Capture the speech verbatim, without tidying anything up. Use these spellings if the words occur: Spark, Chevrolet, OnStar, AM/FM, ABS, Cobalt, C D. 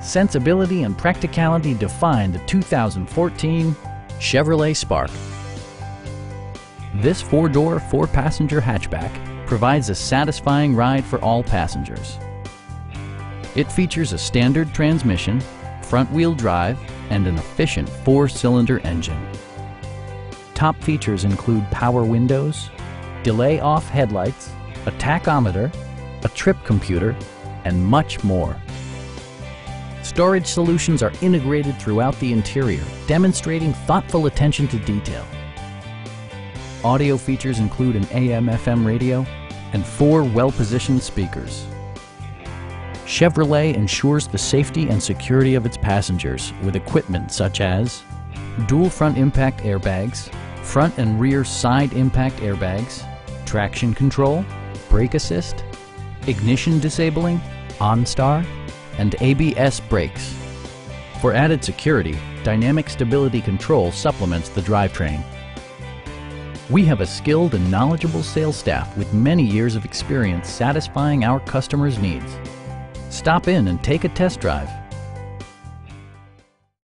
Sensibility and practicality define the two thousand fourteen Chevrolet Spark. This four-door, four-passenger hatchback provides a satisfying ride for all passengers. It features a standard transmission, front-wheel drive, and an efficient four-cylinder engine. Top features include power windows, delay-off headlights, a tachometer, a trip computer, and much more. Storage solutions are integrated throughout the interior, demonstrating thoughtful attention to detail. Audio features include an A M F M radio and four well-positioned speakers. Chevrolet ensures the safety and security of its passengers with equipment such as dual front impact airbags, front and rear side impact airbags, traction control, brake assist, ignition disabling, OnStar, and A B S brakes. For added security, dynamic stability control supplements the drivetrain. We have a skilled and knowledgeable sales staff with many years of experience satisfying our customers' needs. Stop in and take a test drive.